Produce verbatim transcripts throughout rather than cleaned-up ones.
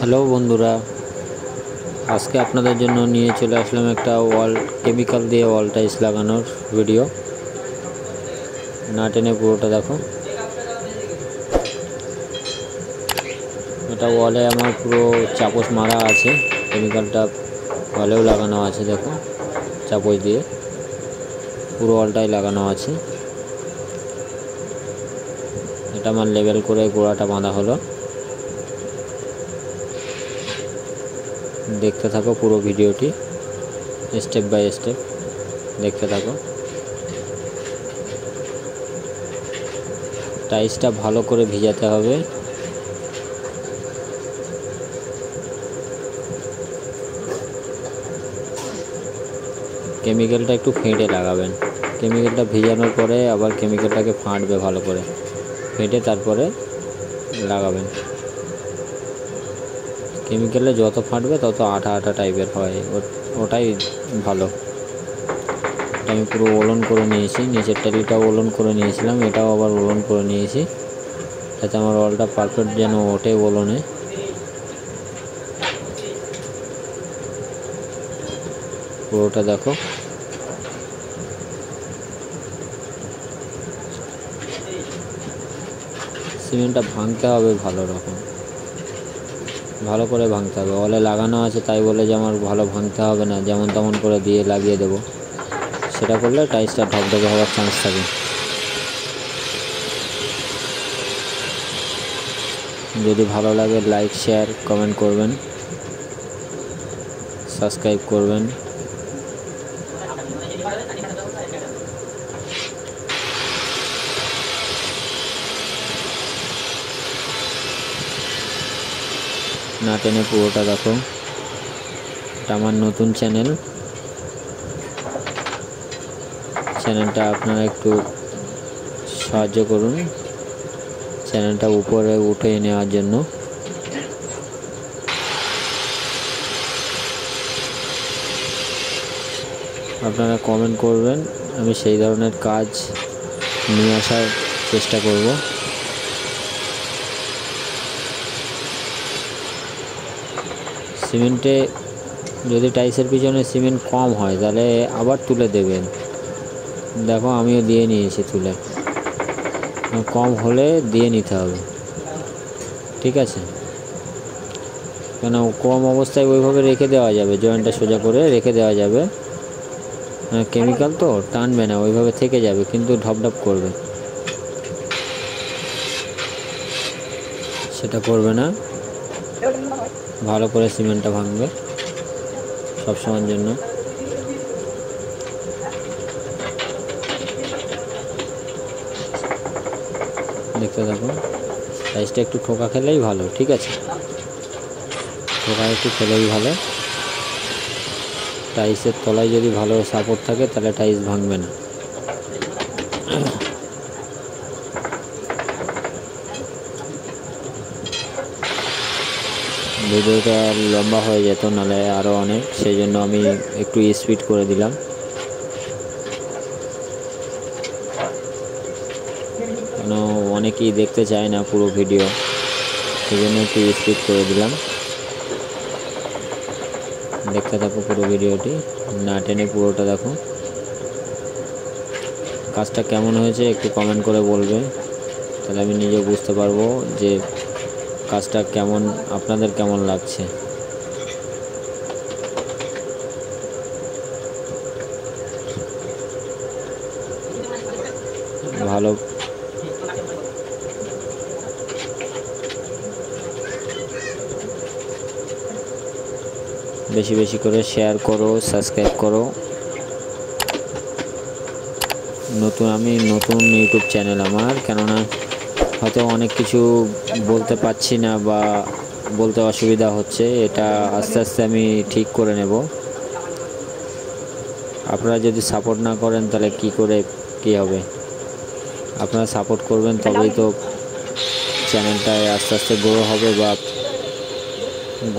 Hello बंधुरा आज के अपन जो नहीं चले आसलम एक वाल केमिकल दिए वाल टाइल्स लागानोर भिडियो ना टेने पुरोटा देखो ये वाले हमारे पुरो चापच मारा आमिकलटा वाले लागानो आ देखो चापच दिए पुरो वालटाई लागानो आमार लेवल कर गोड़ाटा बाँधा हलो देखते थको पुरो भिडियोटी स्टेप बाय स्टेप देखते थको टाइल्सटा भालो करे भिजाते हबे केमिकलटा एकटु फेंटे लागाबेन केमिकलटा भिजानोर परे आबार केमिकलटाके फाटबे भालो करे फेंटे तारपरे लागाबेन केमिकले जो फाटबे तत तो आठा आठा टाइपर है ओटाई भालो पुरो ओलन कर नीचे टालिटा ओलन कर ओलन कर नहीं परफेक्ट जान ओटे ओलने पुरोटा देखो सीमेंट भांगते है भालो रकम भालो करे भांगते हबे वाले लागानो आछे ताई बोले जे आमार भालो भांगते हबे ना जेमन तेमन करे दिए लागिए देव सेटा करले टाइल्सटा ढकढके होवार चान्स थाके यदि भालो लागे लाइक शेयर कमेंट करबेन सबस्क्राइब करबेन ना टेने पुरोटा देखो आमार नतून चैनल चैनलटा आपनारा एकटू साहाज्य करुन चैनलटा ऊपरे उठे नेওয়ার জন্য आपनारा कमेंट करबेन आमी सेई धरनेर काज निये आसार चेष्टा करब सीमेंटे जो टाइल्सर पीछने सीमेंट कम है तेल आबार तुले देवें देखो हमें दिए नहीं तुले कम होले दिए नीते होबे ठीक है क्या कम अवस्था ओइभावे रेखे देवा जाबे जॉइंटटा सोजा करे रेखे देवा जाबे केमिकल तो टानबे ना ओइभावे थेके जाबे किन्तु ढपढप करबे सेटा करबे ना भालो करे सीमेंटा भांगे सब समय जन्य देखते देखो टाइल्सटा एकटू ठोका खेलेई भालो ठीक आछे ठोका एकटू खेलेई भालो टाइल्सेर तलाय यदि भालो सापोर्ट थाके ताहले टाइल्स भांगबे ना भिडियोटा लम्बा हो जो ना और अनेक से एक स्पीड कर दिल अने की देखते चाय ना पुरो भिडियो से एक स्पीड कर दिल देखते थको पुरो भिडियोटी ना टेने पुरोटा देखो काजटा केमन होयेछे एकटू कमेंट करे बोलबे ताहले आमी निजे बुझते पारबो जे काजटा केमन आपनादेर केमन लागছে भालो बेशी बेशी करे शेयर करो सबस्क्राइब करो नतून आमी नतून यूट्यूब चैनल आमार केनना হয়তো অনেক কিছু বলতে পাচ্ছি না বা বলতে অসুবিধা হচ্ছে এটা আস্তে আস্তে আমি ঠিক করে নেব আপনারা যদি সাপোর্ট না করেন তাহলে কি করে কি হবে আপনারা সাপোর্ট করবেন তবেই তো চ্যানেলটা আস্তে আস্তে বড় হবে বা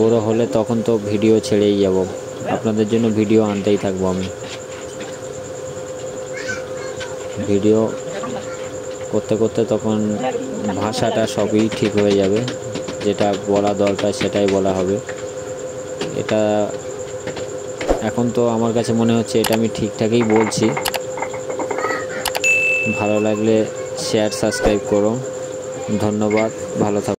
বড় হলে তখন তো ভিডিও ছেড়েই যাব আপনাদের জন্য ভিডিও আনতেই থাকব আমি ভিডিও করতে করতে তখন ভাষাটা সবই ঠিক হয়ে যাবে। যেটা বলা দরকার সেটাই বলা হবে। এটা এখন তো আমার কাছে মনে হচ্ছে এটা আমি ঠিকঠাকই বলছি। ভালো লাগলে শেয়ার সাবস্ক্রাইব করো। ধন্যবাদ, ভালো থাকো।